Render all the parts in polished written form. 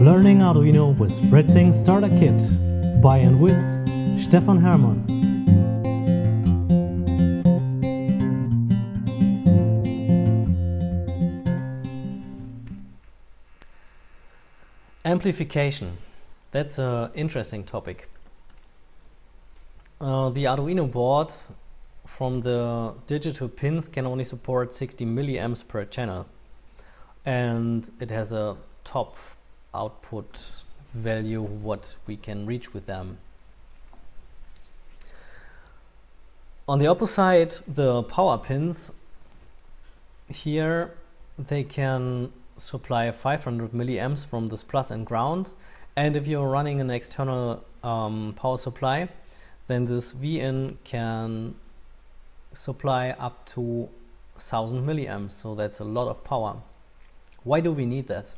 Learning Arduino with Fritzing Starter Kit by and with Stefan Herrmann. Amplification. That's an interesting topic. The Arduino board from the digital pins can only support 60 milliamps per channel, and it has a top output value what we can reach with them. On the opposite, the power pins here, they can supply 500 milliamps from this plus and ground, and if you're running an external power supply, then this VIN can supply up to 1000 milliamps, so that's a lot of power. Why do we need that?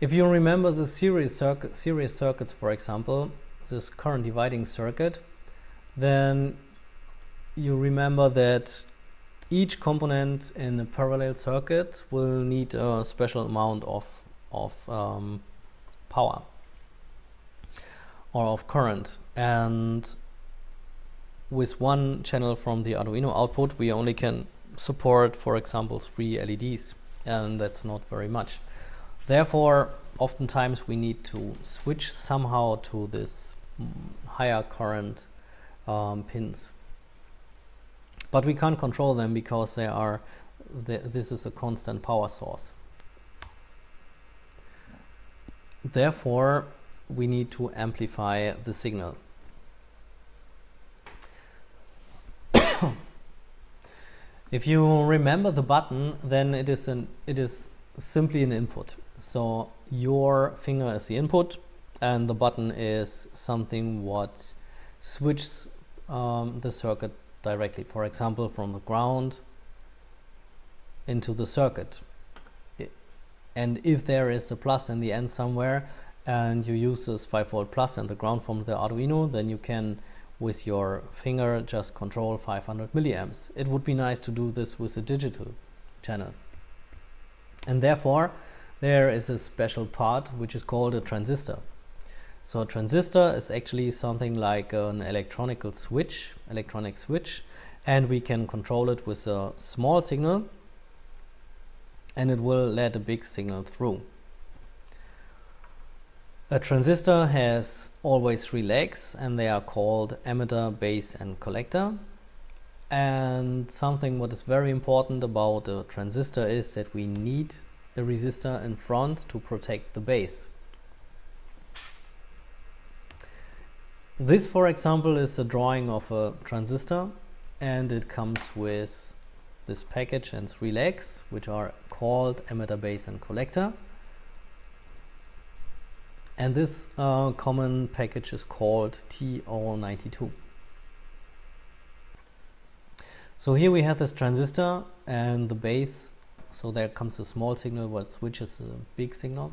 If you remember the series circuits, for example, this current dividing circuit, then you remember that each component in a parallel circuit will need a special amount of power or of current. And with one channel from the Arduino output, we only can support, for example, 3 LEDs, and that's not very much. Therefore, oftentimes we need to switch somehow to this higher current pins. But we can't control them because they are, this is a constant power source. Therefore, we need to amplify the signal. If you remember the button, then it is simply an input. So your finger is the input and the button is something what switches the circuit directly, for example, from the ground into the circuit. And if there is a plus in the end somewhere and you use this 5-volt plus and the ground from the Arduino, then you can with your finger just control 500 milliamps. It would be nice to do this with a digital channel. And therefore, there is a special part which is called a transistor. So a transistor is actually something like an electronic switch, and we can control it with a small signal, and it will let a big signal through. A transistor has always 3 legs, and they are called emitter, base, and collector. And something what is very important about a transistor is that we need a resistor in front to protect the base. This, for example, is a drawing of a transistor, and it comes with this package and 3 legs, which are called emitter, base, and collector. And this common package is called TO92. So here we have this transistor and the base, so there comes a small signal what switches a big signal.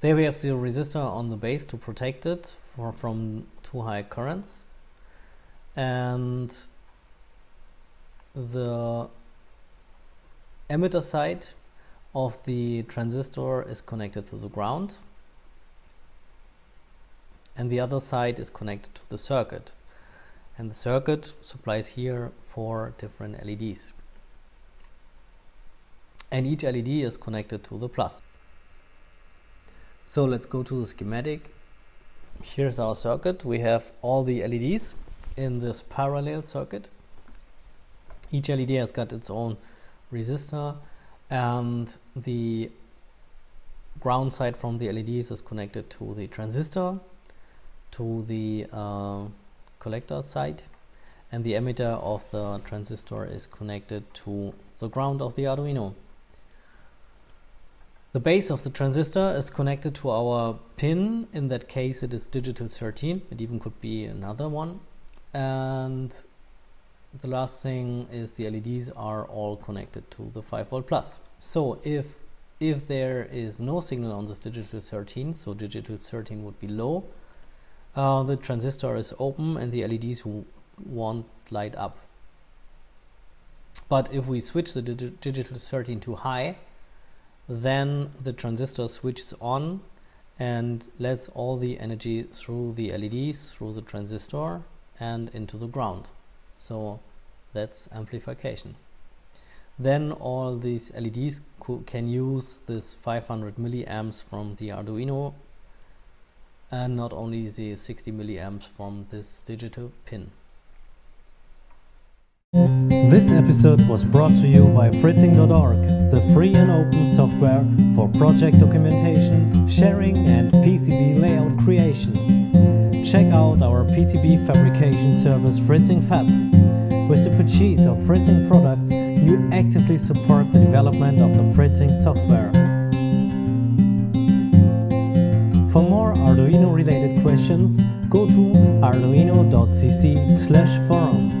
There we have the resistor on the base to protect it from too high currents, and the emitter side of the transistor is connected to the ground and the other side is connected to the circuit. And the circuit supplies here 4 different LEDs. And each LED is connected to the plus. So let's go to the schematic. Here's our circuit. We have all the LEDs in this parallel circuit. Each LED has got its own resistor, and the ground side from the LEDs is connected to the transistor, to the collector side, and the emitter of the transistor is connected to the ground of the Arduino. The base of the transistor is connected to our pin. In that case, it is digital 13. It even could be another one. And the last thing is the LEDs are all connected to the 5-volt plus. So if there is no signal on this digital 13, so digital 13 would be low, the transistor is open and the LEDs won't light up. But if we switch the digital 13 to high, then the transistor switches on and lets all the energy through the LEDs, through the transistor and into the ground. So that's amplification. Then all these LEDs can use this 500 milliamps from the Arduino and not only the 60 milliamps from this digital pin. This episode was brought to you by fritzing.org, the free and open software for project documentation, sharing and PCB layout creation. Check out our PCB fabrication service Fritzing Fab. With the purchase of Fritzing products, you actively support the development of the Fritzing software. For more Arduino-related questions, go to arduino.cc/forum.